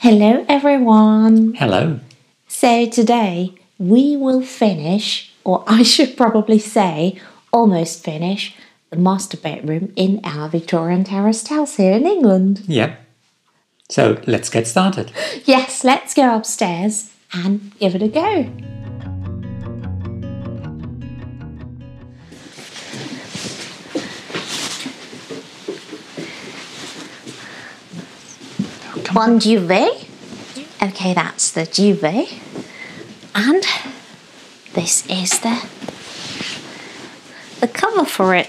Hello everyone. Hello. So today we will finish, or I should probably say almost finish, the master bedroom in our Victorian terraced house here in England. Yep. Yeah. So let's get started. Yes, let's go upstairs and give it a go. One duvet. Okay, that's the duvet. And this is the cover for it.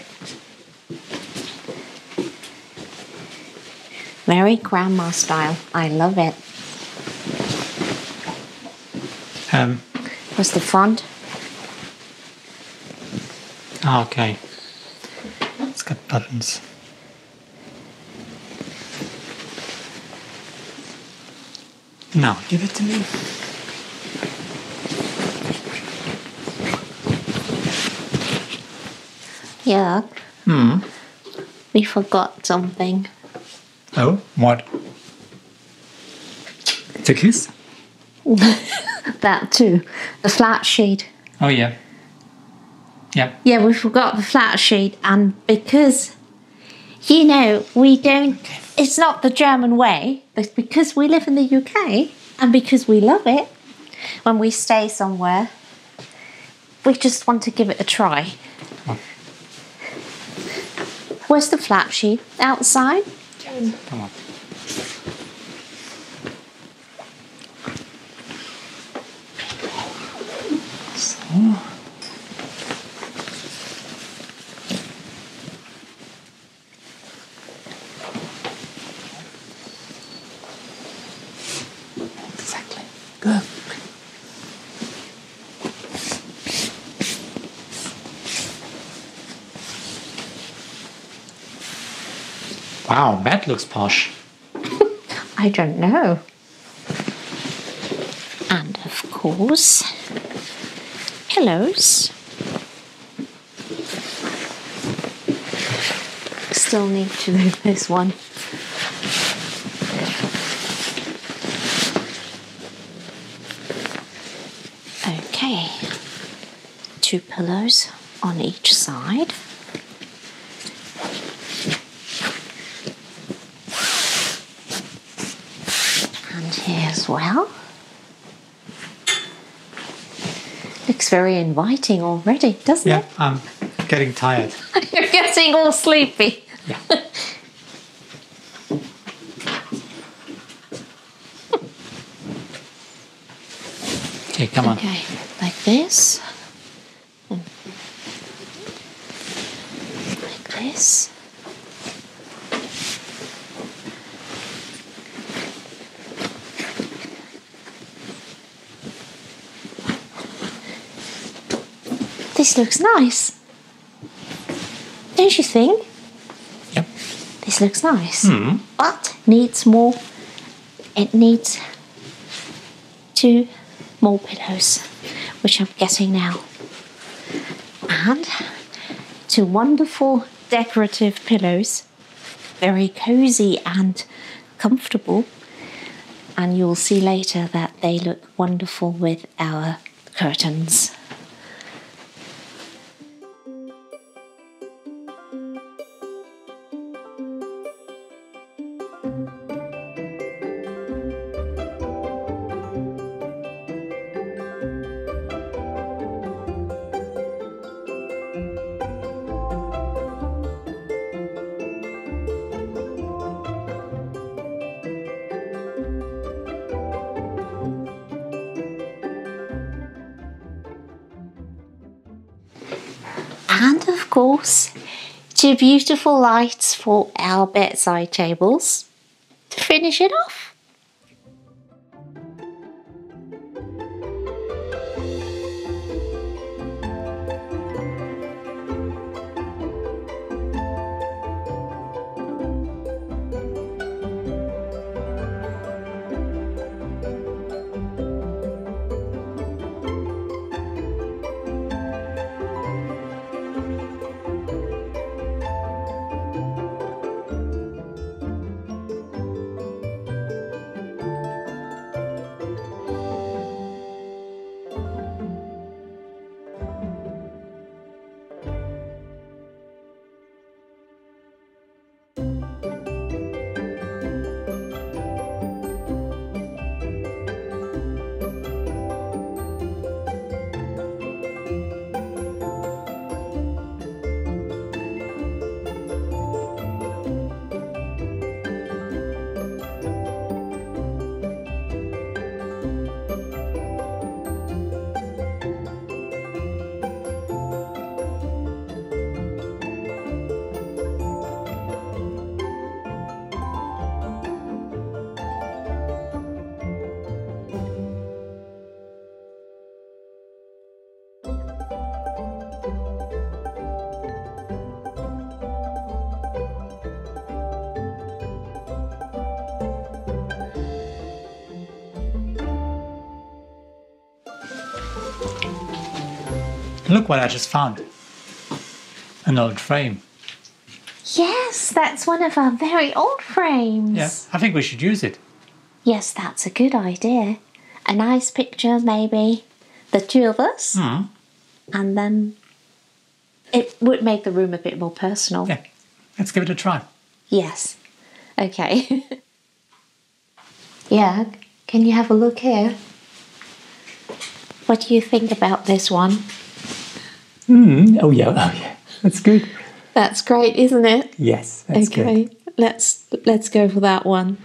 Very grandma style. I love it. What's the front? Oh, okay. It's got buttons. Now, give it to me. Yeah. Hmm. We forgot something. Oh, what? The kiss? That too. The flat sheet. Oh, yeah. Yeah. Yeah, we forgot the flat sheet, and because, you know, we don't... Okay. It's not the German way, but because we live in the UK and because we love it, when we stay somewhere, we just want to give it a try. Oh. Where's the flap sheet? Outside? Yes. Come on. So. Wow, that looks posh. I don't know. And of course, pillows. Still need to move this one. Okay, two pillows on each side. Well, looks very inviting already, doesn't it? Yeah, I'm getting tired. You're getting all sleepy. Yeah. Okay, come on. Okay, like this. Like this. This looks nice, don't you think? Yep. This looks nice, but needs more. It needs two more pillows, which I'm getting now. And two wonderful decorative pillows, very cozy and comfortable. And you'll see later that they look wonderful with our curtains. And of course, two beautiful lights for our bedside tables to finish it off. Look what I just found. An old frame. Yes, that's one of our very old frames. Yeah, I think we should use it. Yes, that's a good idea. A nice picture, maybe. The two of us. Mm. And then it would make the room a bit more personal. Yeah, let's give it a try. Yes. Okay. Yeah, can you have a look here? What do you think about this one? Oh yeah, that's good. That's great, isn't it? Yes, that's good. Okay, let's go for that one.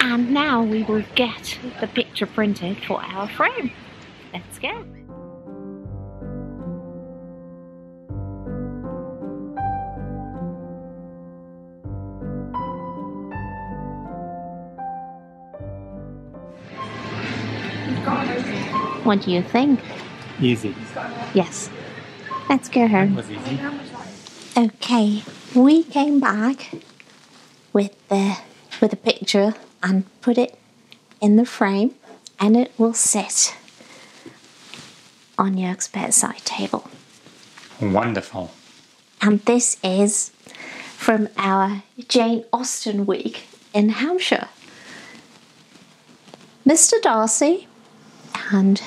And now we will get the picture printed for our frame. Let's go. What do you think? Easy. Yes. Let's go home. That was easy. Okay, we came back with the picture and put it in the frame, and it will sit on Jörg's bedside table. Wonderful. And this is from our Jane Austen week in Hampshire. Mr. Darcy and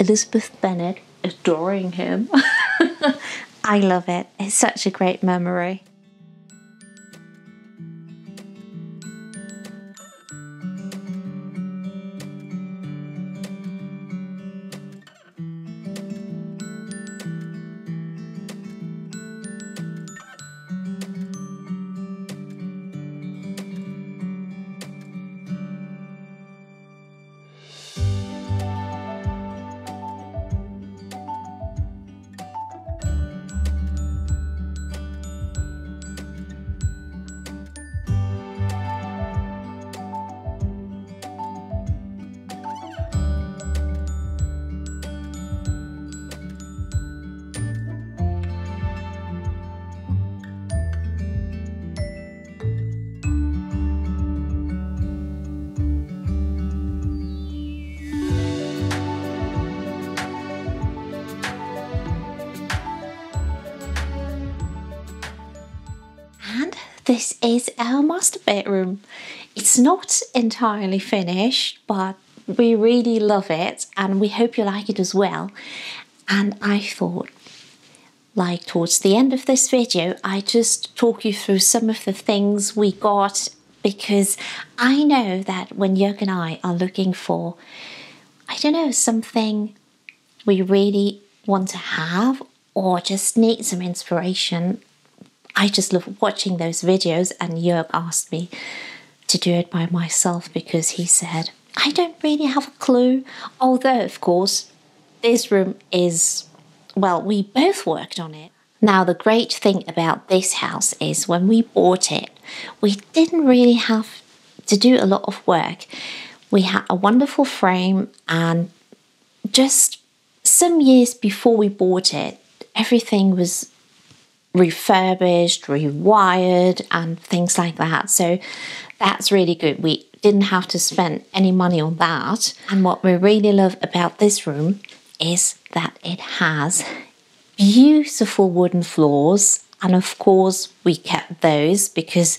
Elizabeth Bennet adoring him. I love it. It's such a great memory. This is our master bedroom. It's not entirely finished, but we really love it and we hope you like it as well. And I thought, like towards the end of this video, I just talk you through some of the things we got, because I know that when Jörg and I are looking for, I don't know, something we really want to have or just need some inspiration, I just love watching those videos, and Jörg asked me to do it by myself because he said, I don't really have a clue. Although, of course, this room is, well, we both worked on it. Now, the great thing about this house is when we bought it, we didn't really have to do a lot of work. We had a wonderful frame, and just some years before we bought it, everything was refurbished, rewired and things like that. So that's really good. We didn't have to spend any money on that. And what we really love about this room is that it has beautiful wooden floors. And of course we kept those because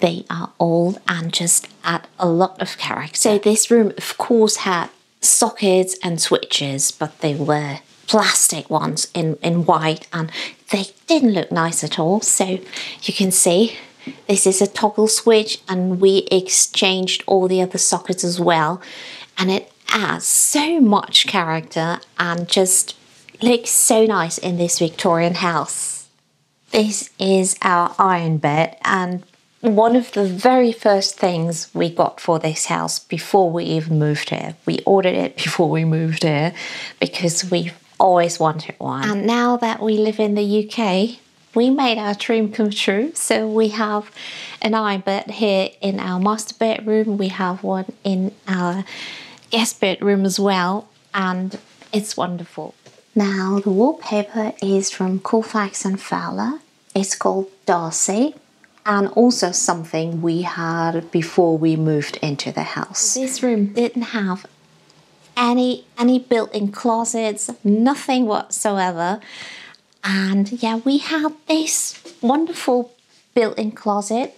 they are old and just add a lot of character. So this room of course had sockets and switches, but they were plastic ones in white and they didn't look nice at all. So you can see this is a toggle switch and we exchanged all the other sockets as well, and it adds so much character and just looks so nice in this Victorian house. This is our iron bed, and one of the very first things we got for this house before we even moved here. We ordered it before we moved here because we always wanted one. And now that we live in the UK, we made our dream come true. So we have an iron bed here in our master bedroom. We have one in our guest bedroom as well, and it's wonderful. Now the wallpaper is from Colefax and Fowler. It's called Darcy, and also something we had before we moved into the house. This room didn't have any built-in closets, nothing whatsoever. And yeah, we had this wonderful built-in closet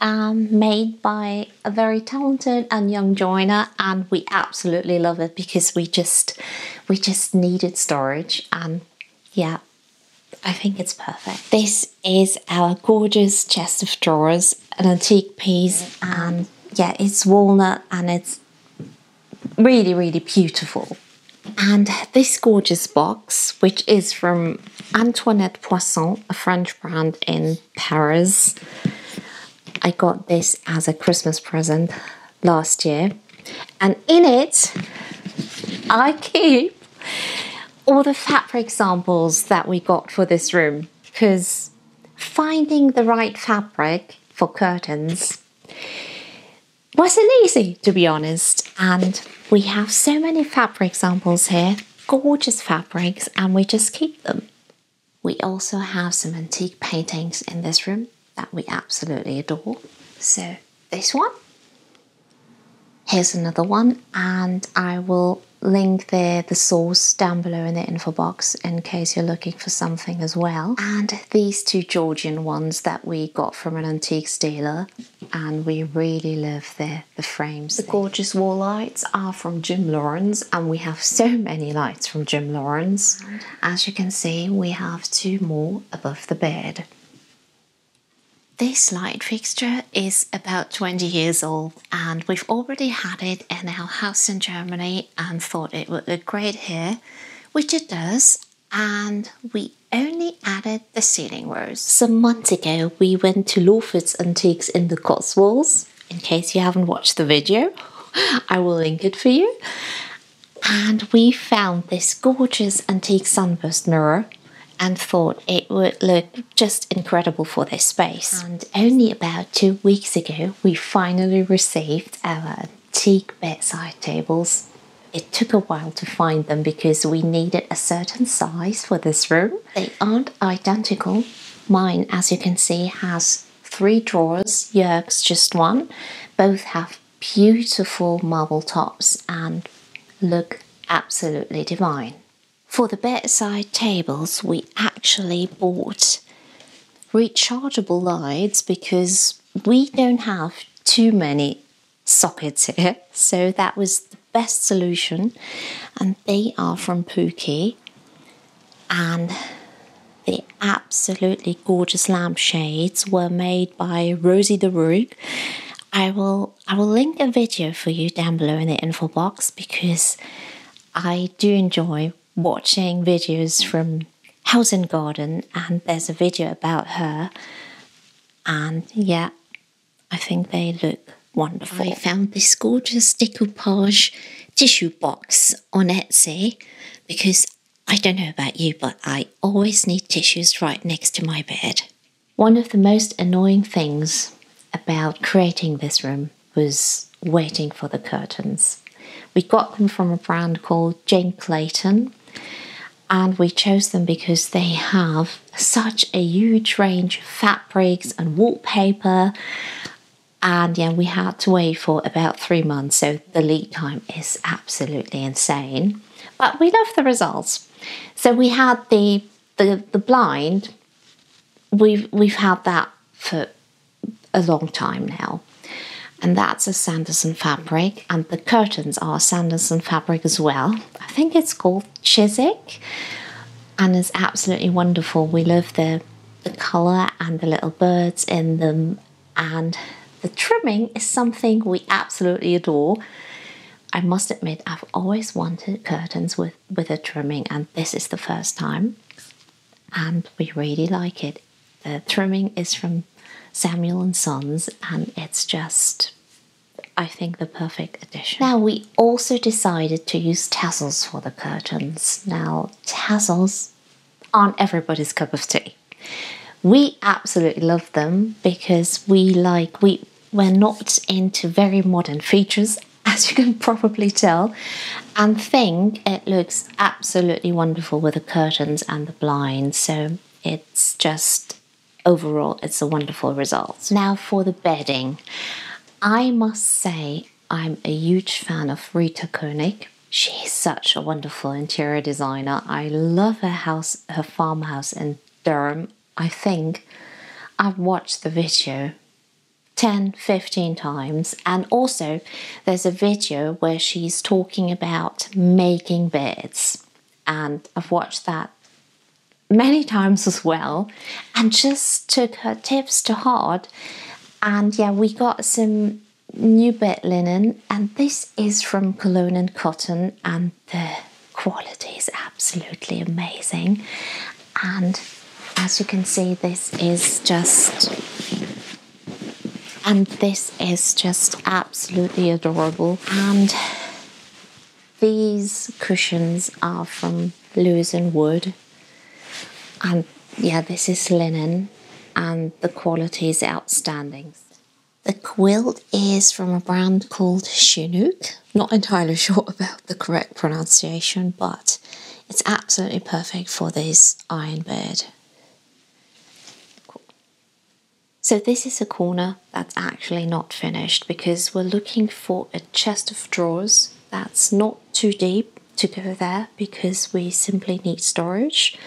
made by a very talented and young joiner, and we absolutely love it because we just needed storage, and yeah, I think it's perfect. This is our gorgeous chest of drawers, an antique piece, and yeah, it's walnut and it's really, really beautiful. And this gorgeous box, which is from Antoinette Poisson, a French brand in Paris. I got this as a Christmas present last year. And in it, I keep all the fabric samples that we got for this room, because finding the right fabric for curtains wasn't easy, to be honest. And we have so many fabric samples here, gorgeous fabrics, and we just keep them. We also have some antique paintings in this room that we absolutely adore. So this one, here's another one, and I will link the source down below in the info box in case you're looking for something as well. And these two Georgian ones that we got from an antiques dealer, and we really love the frames. The gorgeous wall lights are from Jim Lawrence, and we have so many lights from Jim Lawrence. As you can see, we have two more above the bed. This light fixture is about 20 years old, and we've already had it in our house in Germany and thought it would look great here, which it does, and we only added the ceiling rose. Some months ago we went to Lawford's Antiques in the Cotswolds. In case you haven't watched the video, I will link it for you. And we found this gorgeous antique sunburst mirror and thought it would look just incredible for this space. And only about 2 weeks ago we finally received our antique bedside tables. It took a while to find them because we needed a certain size for this room. They aren't identical. Mine, as you can see, has 3 drawers, Jörg's just one. Both have beautiful marble tops and look absolutely divine. For the bedside tables, we actually bought rechargeable lights because we don't have too many sockets here. So that was the best solution. And they are from Pooky. And the absolutely gorgeous lampshades were made by Rosie de Ruig. I will link a video for you down below in the info box, because I do enjoy watching videos from House and Garden, and there's a video about her, and yeah, I think they look wonderful. I found this gorgeous decoupage tissue box on Etsy, because I don't know about you, but I always need tissues right next to my bed. One of the most annoying things about creating this room was waiting for the curtains. We got them from a brand called Jane Clayton, and we chose them because they have such a huge range of fabrics and wallpaper, and yeah, we had to wait for about 3 months, so the lead time is absolutely insane, but we love the results. So we had the blind, we've had that for a long time now, and that's a Sanderson fabric, and the curtains are Sanderson fabric as well. I think it's called Chiswick, and it's absolutely wonderful. We love the colour and the little birds in them, and the trimming is something we absolutely adore. I must admit, I've always wanted curtains with a trimming, and this is the first time, and we really like it. The trimming is from Samuel & Sons, and it's just, I think, the perfect addition. Now, we also decided to use tassels for the curtains. Now, tassels aren't everybody's cup of tea. We absolutely love them because we're not into very modern features, as you can probably tell, and think it looks absolutely wonderful with the curtains and the blinds. So it's just, overall, it's a wonderful result. Now for the bedding. I must say I'm a huge fan of Rita Koenig. She's such a wonderful interior designer. I love her house, her farmhouse in Durham. I think I've watched the video 10-15 times, and also there's a video where she's talking about making beds, and I've watched that many times as well, and just took her tips to heart. And yeah, we got some new bed linen, and this is from Cologne and Cotton, and the quality is absolutely amazing. And as you can see, this is just absolutely adorable. And these cushions are from Lewis and Wood, and yeah, this is linen, and the quality is outstanding. The quilt is from a brand called Shenouk. Not entirely sure about the correct pronunciation, but it's absolutely perfect for this iron bed. Cool. So this is a corner that's actually not finished, because we're looking for a chest of drawers that's not too deep to go there, because we simply need storage.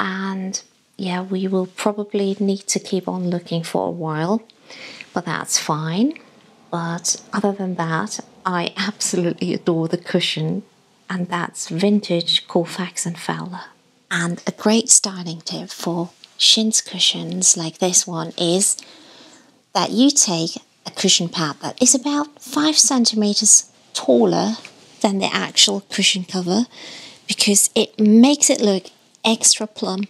And yeah, we will probably need to keep on looking for a while, but that's fine. But other than that, I absolutely adore the cushion, and that's vintage Colefax and Fowler. And a great styling tip for chintz cushions like this one is that you take a cushion pad that is about 5 centimeters taller than the actual cushion cover, because it makes it look extra plump.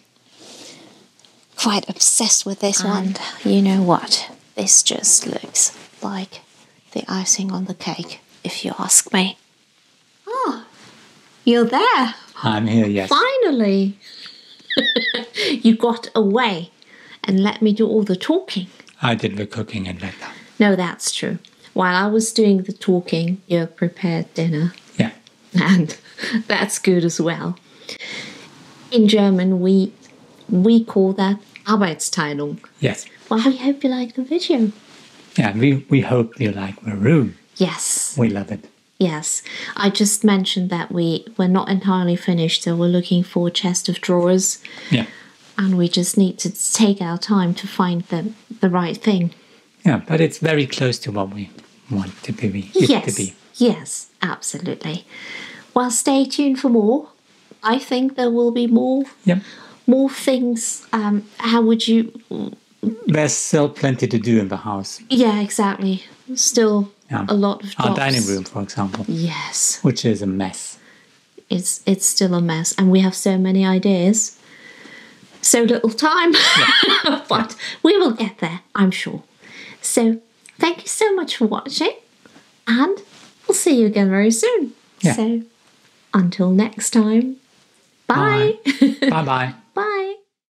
Quite obsessed with this one. You know what? This just looks like the icing on the cake, if you ask me. Oh, you're there. I'm here, yes. Finally. You got away and let me do all the talking. I did the cooking and later. No, that's true. While I was doing the talking, you prepared dinner. Yeah. And that's good as well. In German, we call that Arbeitsteilung. Yes. Well, we hope you like the video. Yeah, we hope you like the room. Yes. We love it. Yes. I just mentioned that we're not entirely finished, so we're looking for a chest of drawers. Yeah. And we just need to take our time to find the right thing. Yeah, but it's very close to what we want to be. Yes. To be. Yes, absolutely. Well, stay tuned for more. I think there will be more. Yeah. More things. How would you? There's still plenty to do in the house. Yeah, exactly. Still a lot of jobs. Our dining room, for example. Yes. Which is a mess. It's still a mess, and we have so many ideas, so little time. Yeah. But we will get there, I'm sure. So thank you so much for watching, and we'll see you again very soon. Yeah. So until next time. Bye. Bye-bye.